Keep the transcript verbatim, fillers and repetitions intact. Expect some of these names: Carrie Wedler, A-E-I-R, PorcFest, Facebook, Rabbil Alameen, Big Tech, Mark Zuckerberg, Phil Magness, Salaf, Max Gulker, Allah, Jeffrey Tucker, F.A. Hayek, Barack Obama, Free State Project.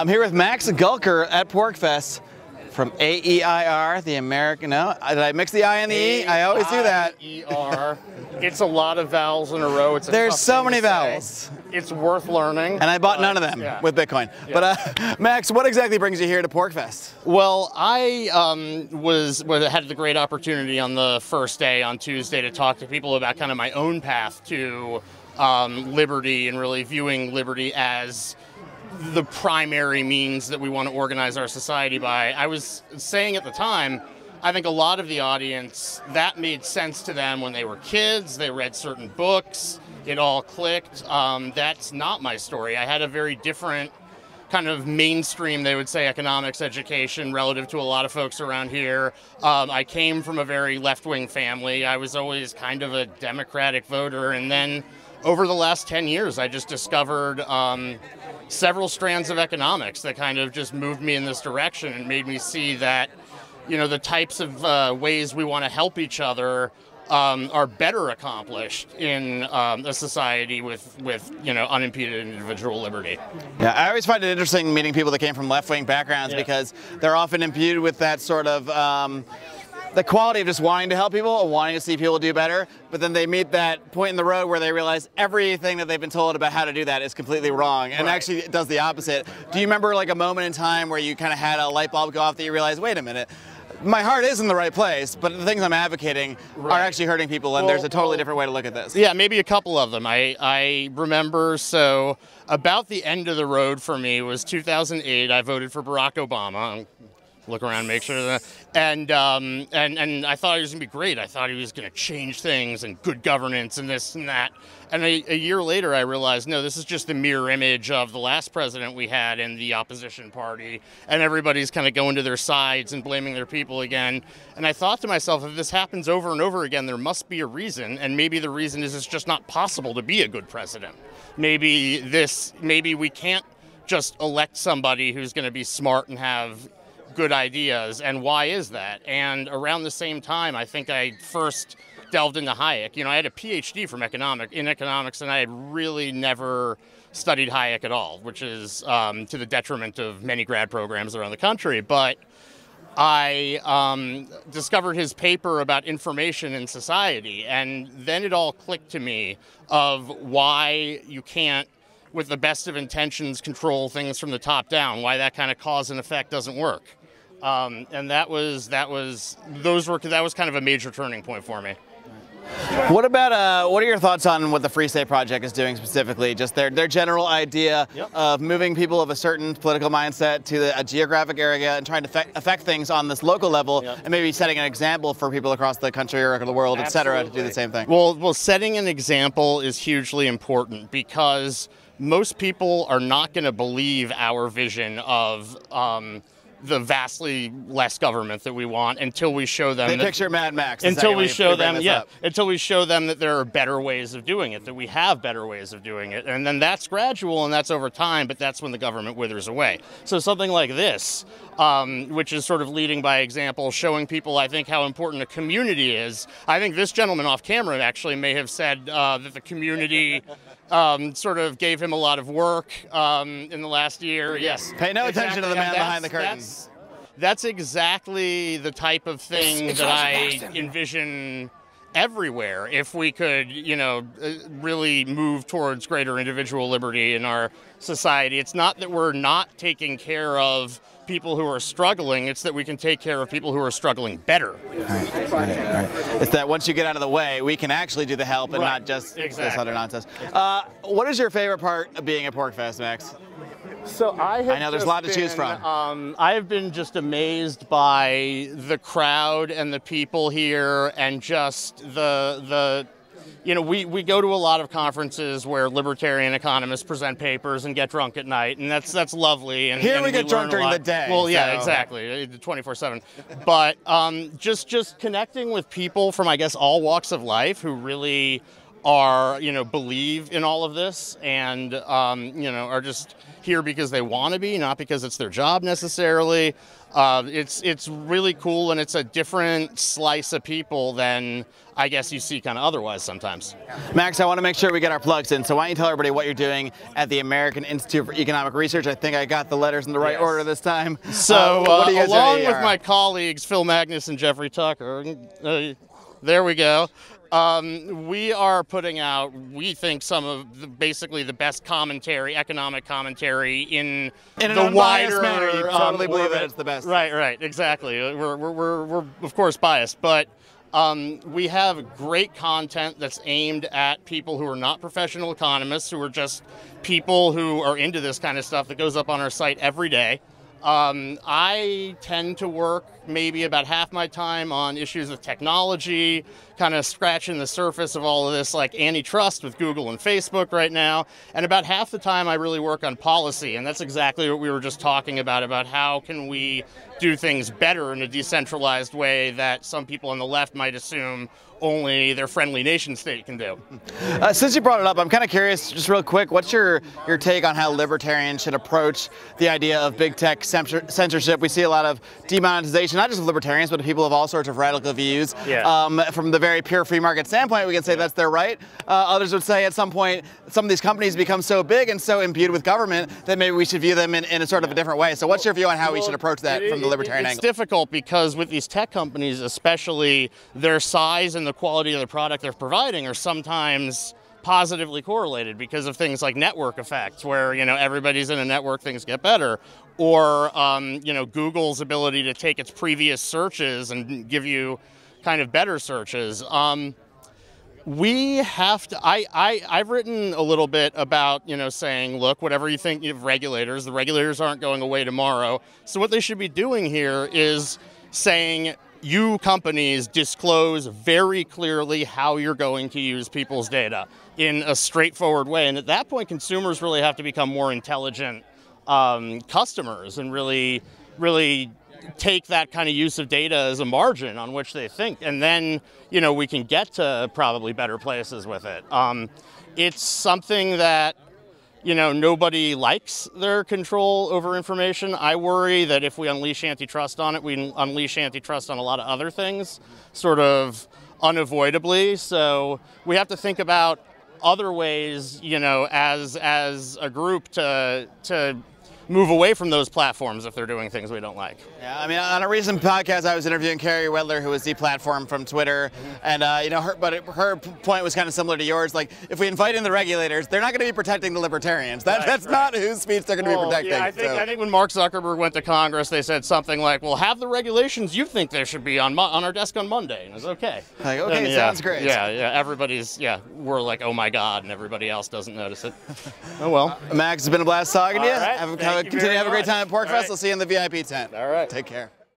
I'm here with Max Gulker at PorcFest from A E I R, the American, no, did I mix the I and the E? I always do that. A E I R. It's a lot of vowels in a row. It's a There's so many vowels. It's worth learning. And I bought uh, none of them yeah. with Bitcoin. Yeah. But uh, Max, what exactly brings you here to PorcFest? Well, I um, was, was had the great opportunity on the first day, on Tuesday, to talk to people about kind of my own path to um, liberty and really viewing liberty as the primary means that we want to organize our society by. I was saying at the time, I think a lot of the audience, that made sense to them when they were kids, they read certain books, it all clicked. Um, that's not my story. I had a very different kind of mainstream, they would say, economics education relative to a lot of folks around here. Um, I came from a very left-wing family. I was always kind of a Democratic voter, and then over the last ten years, I just discovered um, several strands of economics that kind of just moved me in this direction and made me see that, you know, the types of uh, ways we want to help each other um, are better accomplished in um, a society with, with, you know, unimpeded individual liberty. Yeah, I always find it interesting meeting people that came from left-wing backgrounds, yeah, because they're often imbued with that sort of um, the quality of just wanting to help people or wanting to see people do better, but then they meet that point in the road where they realize everything that they've been told about how to do that is completely wrong, and right, actually does the opposite. Do you remember like a moment in time where you kind of had a light bulb go off that you realized, wait a minute, my heart is in the right place, but the things I'm advocating right. are actually hurting people, and well, there's a totally well, different way to look at this. Yeah, maybe a couple of them. I, I remember, so about the end of the road for me was two thousand eight, I voted for Barack Obama. Look around, make sure that, and um, and and I thought he was gonna be great. I thought he was gonna change things and good governance and this and that. And a, a year later, I realized no, this is just the mirror image of the last president we had in the opposition party, and everybody's kind of going to their sides and blaming their people again. And I thought to myself, if this happens over and over again, there must be a reason, and maybe the reason is it's just not possible to be a good president. Maybe this, maybe we can't just elect somebody who's gonna be smart and have good ideas, and why is that? And around the same time, I think I first delved into Hayek. You know, I had a PhD from economic in economics, and I had really never studied Hayek at all, which is um, to the detriment of many grad programs around the country. But I um, discovered his paper about information in society, and then it all clicked to me of why you can't, with the best of intentions, control things from the top down, why that kind of cause and effect doesn't work. Um, and that was that was those were that was kind of a major turning point for me. What about uh, what are your thoughts on what the Free State Project is doing specifically? Just their their general idea yep. of moving people of a certain political mindset to the, a geographic area and trying to affect, affect things on this local level, yep. and maybe setting an example for people across the country or the world, et cetera, to do the same thing. Well, well, setting an example is hugely important because most people are not going to believe our vision of Um, the vastly less government that we want until we show them. They that, picture Mad Max. Until we show them, yeah. Up. Until we show them that there are better ways of doing it, that we have better ways of doing it, and then that's gradual and that's over time. But that's when the government withers away. So something like this, um, which is sort of leading by example, showing people, I think, how important a community is. I think this gentleman off camera actually may have said uh, that the community um, sort of gave him a lot of work um, in the last year. Yes. Pay no exactly. attention to the man behind the curtain. That's exactly the type of thing it's, it's that I envision everywhere. If we could, you know, really move towards greater individual liberty in our society, it's not that we're not taking care of people who are struggling, it's that we can take care of people who are struggling better. All right, all right, all right. It's that once you get out of the way, we can actually do the help and right. not just exactly. this other nonsense. Uh, what is your favorite part of being at PorcFest, Max? So I, have I know there's a lot been, to choose from. Um, I have been just amazed by the crowd and the people here, and just the the, you know, we we go to a lot of conferences where libertarian economists present papers and get drunk at night, and that's that's lovely. And here and we get we drunk during the day. Well, yeah, so. exactly, twenty-four seven. But um, just just connecting with people from, I guess, all walks of life who really are, you know, believe in all of this and, um, you know, are just here because they want to be, not because it's their job necessarily. Uh, it's, it's really cool, and it's a different slice of people than I guess you see kind of otherwise sometimes. Max, I want to make sure we get our plugs in, so why don't you tell everybody what you're doing at the American Institute for Economic Research. I think I got the letters in the right yes. order this time. So uh, what uh, you guys along with my colleagues, Phil Magness and Jeffrey Tucker, uh, there we go. Um, we are putting out, we think, some of the, basically the best commentary, economic commentary in, in the wider manner. You totally um, believe that it's the best. Right, right, exactly. We're, we're, we're, we're of course biased, but um, we have great content that's aimed at people who are not professional economists, who are just people who are into this kind of stuff that goes up on our site every day. Um, I tend to work maybe about half my time on issues of technology, kind of scratching the surface of all of this, like antitrust with Google and Facebook right now. And about half the time I really work on policy. And that's exactly what we were just talking about, about how can we do things better in a decentralized way that some people on the left might assume only their friendly nation state can do. Uh, since you brought it up, I'm kind of curious, just real quick, what's your, your take on how libertarians should approach the idea of big tech censorship? We see a lot of demonetization, not just of libertarians, but of people of all sorts of radical views. Yeah. Um, from the very pure free market standpoint, we can say that's their right. Uh, others would say at some point, some of these companies become so big and so imbued with government that maybe we should view them in, in a sort of a different way. So what's your view on how well, we should approach that it, from the libertarian it's angle? It's difficult because with these tech companies, especially their size and the the quality of the product they're providing are sometimes positively correlated because of things like network effects, where, you know, everybody's in a network, things get better. Or, um, you know, Google's ability to take its previous searches and give you kind of better searches. Um, we have to, I, I, I've written a little bit about, you know, saying, look, whatever you think of regulators, the regulators aren't going away tomorrow. So what they should be doing here is saying, you companies disclose very clearly how you're going to use people's data in a straightforward way. And at that point, consumers really have to become more intelligent um, customers and really, really take that kind of use of data as a margin on which they think. And then, you know, we can get to probably better places with it. Um, it's something that, you know, nobody likes their control over information. I worry that if we unleash antitrust on it, we unleash antitrust on a lot of other things, sort of unavoidably. So we have to think about other ways, you know, as as a group to to move away from those platforms if they're doing things we don't like. Yeah, I mean, on a recent podcast, I was interviewing Carrie Wedler, who was deplatformed from Twitter, mm-hmm. and uh, you know, her, but it, her point was kind of similar to yours. Like, if we invite in the regulators, they're not going to be protecting the libertarians. That, right, that's right. not whose speech they're going to well, be protecting. Yeah, I think, so. I think when Mark Zuckerberg went to Congress, they said something like, "Well, have the regulations you think there should be on mo on our desk on Monday," and it was okay. Like, okay, and, yeah, sounds great. Yeah, yeah. Everybody's yeah, we're like, oh my God, and everybody else doesn't notice it. Oh well. Uh, Max, it's been a blast talking All to you. Right. Have a, Continue to have a great time at PorcFest. Right. I'll see you in the V I P tent. All right. Take care.